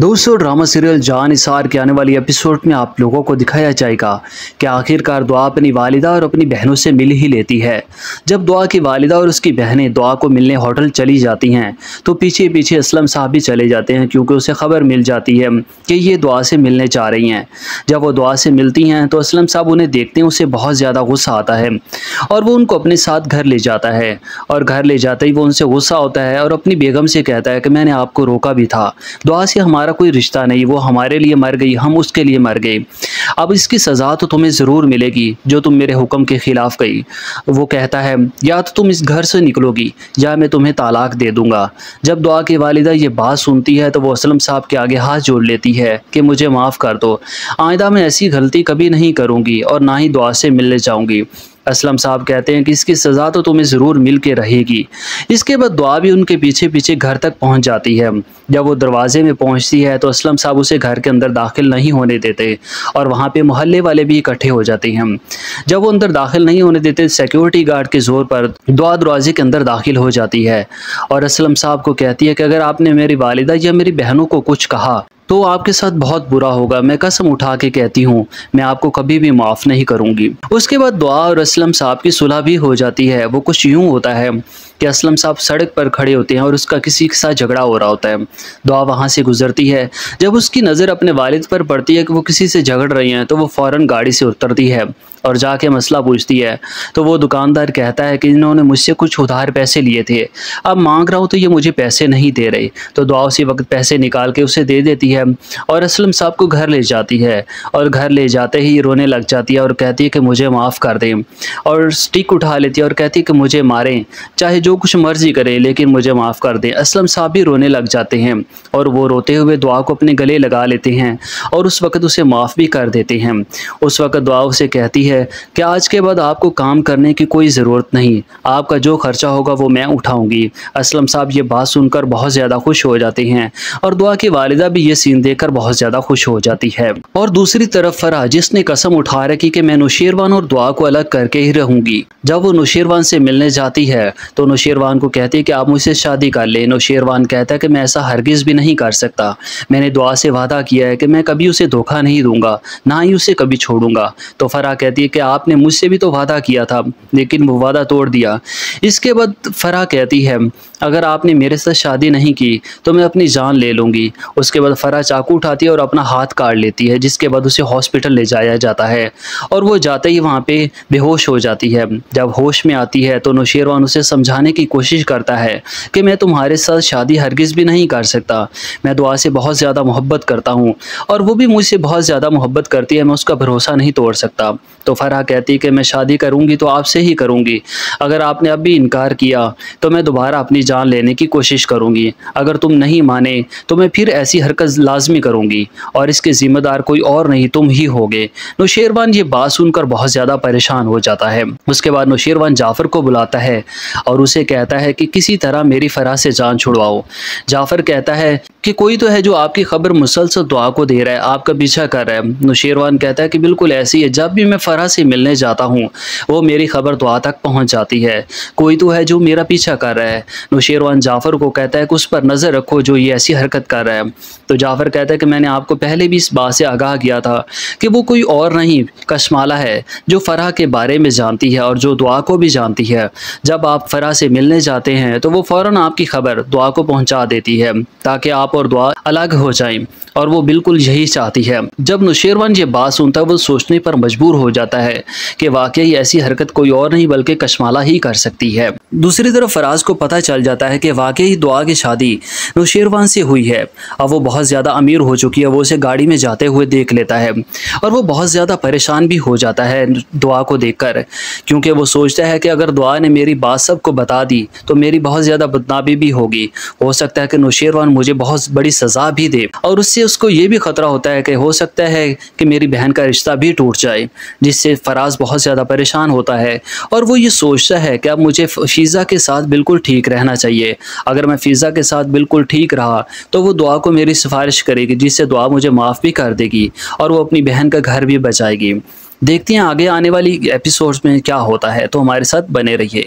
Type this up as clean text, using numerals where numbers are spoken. दोस्तों, drama serial जान निसार के आने वाली एपिसोड में आप लोगों को दिखाया जाएगा कि आखिरकार दुआ अपनी वालिदा और अपनी बहनों से मिल ही लेती है। जब दुआ की वालिदा और उसकी बहनें दुआ को मिलने होटल चली जाती हैं तो पीछे पीछे असलम साहब भी चले जाते हैं, क्योंकि उसे खबर मिल जाती है कि ये दुआ से मिलने जा रही हैं। जब वो दुआ से मिलती हैं तो असलम साहब उन्हें देखते हैं, उसे बहुत ज़्यादा गुस्सा आता है और वो उनको अपने साथ घर ले जाता है। और घर ले जाते ही वो उनसे गुस्सा होता है और अपनी बेगम से कहता है कि मैंने आपको रोका भी था, दुआ से हमारा कोई रिश्ता नहीं, वो हमारे लिए मर गई, हम उसके लिए मर गए, अब इसकी सज़ा तो तुम्हें ज़रूर मिलेगी जो तुम मेरे हुक्म के ख़िलाफ़ गई। वो कहता है या तो तुम इस घर से निकलोगी या मैं तुम्हें तलाक दे दूँगा। जब दुआ की वालिदा ये बात सुनती है तो वो असलम साहब के आगे हाथ जोड़ लेती है कि मुझे माफ़ कर दो, आइंदा मैं ऐसी गलती कभी नहीं करूँगी और ना ही दुआ से मिलने जाऊँगी। असलम साहब कहते हैं कि इसकी सज़ा तो तुम्हें ज़रूर मिल के रहेगी। इसके बाद दुआ भी उनके पीछे पीछे घर तक पहुंच जाती है। जब वो दरवाजे में पहुंचती है तो असलम साहब उसे घर के अंदर दाखिल नहीं होने देते और वहां पे मोहल्ले वाले भी इकट्ठे हो जाते हैं। जब वो अंदर दाखिल नहीं होने देते, सिक्योरिटी गार्ड के ज़ोर पर दुआ दरवाजे के अंदर दाखिल हो जाती है और असलम साहब को कहती है कि अगर आपने मेरी वालिदा या मेरी बहनों को कुछ कहा तो आपके साथ बहुत बुरा होगा, मैं कसम उठा के कहती हूँ मैं आपको कभी भी माफ़ नहीं करूँगी। उसके बाद दुआ और असलम साहब की सुलह भी हो जाती है। वो कुछ यूँ होता है कि असलम साहब सड़क पर खड़े होते हैं और उसका किसी के साथ झगड़ा हो रहा होता है। दुआ वहाँ से गुजरती है, जब उसकी नज़र अपने वालिद पर पड़ती है कि वो किसी से झगड़ रही हैं तो वो फ़ौरन गाड़ी से उतरती है और जाके मसला पूछती है तो वो दुकानदार कहता है कि इन्होंने मुझसे कुछ उधार पैसे लिए थे, अब मांग रहा हूँ तो ये मुझे पैसे नहीं दे रहे। तो दुआ उसी वक्त पैसे निकाल के उसे दे देती है और असलम साहब को घर ले जाती है और घर ले जाते ही रोने लग जाती है और कहती है कि मुझे माफ़ कर दें, और स्टिक उठा लेती है और कहती है कि मुझे मारें, चाहे जो कुछ मर्जी करें लेकिन मुझे माफ़ कर दें। असलम साहब भी रोने लग जाते हैं और वो रोते हुए दुआ को अपने गले लगा लेते हैं और उस वक्त उसे माफ़ भी कर देते हैं। उस वक्त दुआ उसे कहती है कि आज के बाद आपको काम करने की कोई ज़रूरत नहीं, आपका जो खर्चा होगा वो मैं उठाऊँगी। असलम साहब ये बात सुनकर बहुत ज़्यादा खुश हो जाते हैं और दुआ की वालिदा भी ये सीन देखकर बहुत ज़्यादा खुश हो जाती है। और दूसरी तरफ फराह, जिसने कसम उठा रखी कि मैं नौशेरवान और दुआ को अलग करके ही रहूँगी, जब वो नौशेरवान से मिलने जाती है तो नौशेरवान को कहती है कि आप मुझसे शादी कर लें। नौशेरवान कहता है कि मैं ऐसा हरगिज़ भी नहीं कर सकता, मैंने दुआ से वादा किया है कि मैं कभी उसे धोखा नहीं दूंगा, ना ही उसे कभी छोड़ूंगा। तो फराह कहती है कि आपने मुझसे भी तो वादा किया था लेकिन वो वादा तोड़ दिया। इसके बाद फराह कहती है अगर आपने मेरे साथ शादी नहीं की तो मैं अपनी जान ले लूँगी। उसके बाद फराह चाकू उठाती है और अपना हाथ काट लेती है, जिसके बाद उसे हॉस्पिटल ले जाया जाता है और वो जाते ही वहाँ पे बेहोश हो जाती है। जब होश में आती है तो नौशेरवान उसे समझाने की कोशिश करता है कि मैं तुम्हारे साथ शादी हरगिज़ भी नहीं कर सकता, मैं दुआ से बहुत ज़्यादा मोहब्बत करता हूँ और वो भी मुझसे बहुत ज़्यादा मोहब्बत करती है, मैं उसका भरोसा नहीं तोड़ सकता। तो फराह कहती है कि मैं शादी करूँगी तो आपसे ही करूँगी, अगर आपने अब भी इनकार किया तो मैं दोबारा अपनी जान लेने की कोशिश करूँगी, अगर तुम नहीं माने तो मैं फिर ऐसी हरकत लाजमी करूँगी और इसके ज़िम्मेदार कोई और नहीं, तुम ही होगे। नौशेरवान ये बात सुनकर बहुत ज़्यादा परेशान हो जाता है। उसके बाद नौशेरवान जाफर को बुलाता है और उसे कहता है कि किसी तरह मेरी फराह से जान छुड़वाओ। जाफर कहता है कि कोई तो है जो आपकी खबर मुसलसल दुआ को दे रहा है, आपका पीछा कर रहा है। नौशेरवान कहता है कि बिल्कुल ऐसी है, जब भी मैं फराह से मिलने जाता हूँ वो मेरी खबर दुआ तक पहुँच जाती है, कोई तो है जो मेरा पीछा कर रहा है। नौशेरवान जाफर को कहता है कि उस पर नज़र रखो जो ये ऐसी हरकत कर रहा है। तो जाफर कहता है कि मैंने आपको पहले भी इस बात से आगाह किया था कि वो कोई और नहीं कश्माला है जो फराह के बारे में जानती है और जो दुआ को भी जानती है। जब आप फराह से मिलने जाते हैं तो वो फ़ौरन आपकी खबर दुआ को पहुँचा देती है ताकि आप और दुआ अलग हो जाएं, और वो बिल्कुल यही चाहती है। जब नौशेरवान ये बात सुनता है वो सोचने पर मजबूर हो जाता है कि वाकई ऐसी हरकत कोई और नहीं बल्कि कश्माला ही कर सकती है। दूसरी तरफ फराज को पता चल जाता है कि वाकई दुआ की शादी नौशेरवान से हुई है। अब वो बहुत ज़्यादा अमीर हो चुकी है, वो उसे गाड़ी में जाते हुए देख लेता है और वो बहुत ज़्यादा परेशान भी हो जाता है दुआ को देख कर, क्योंकि वो सोचता है कि अगर दुआ ने मेरी बात सबको बता दी तो मेरी बहुत ज़्यादा बदनामी भी होगी, हो सकता है कि नौशेरवान मुझे बहुत बड़ी सज़ा भी दे, और उससे उसको ये भी ख़तरा होता है कि हो सकता है कि मेरी बहन का रिश्ता भी टूट जाए, जिससे फराज बहुत ज़्यादा परेशान होता है और वो ये सोचता है कि अब मुझे फीज़ा के साथ बिल्कुल ठीक रहना चाहिए। अगर मैं फीज़ा के साथ बिल्कुल ठीक रहा तो वो दुआ को मेरी सिफारिश करेगी, जिससे दुआ मुझे माफ़ भी कर देगी और वो अपनी बहन का घर भी बचाएगी। देखते हैं आगे आने वाली एपिसोड्स में क्या होता है, तो हमारे साथ बने रहिए।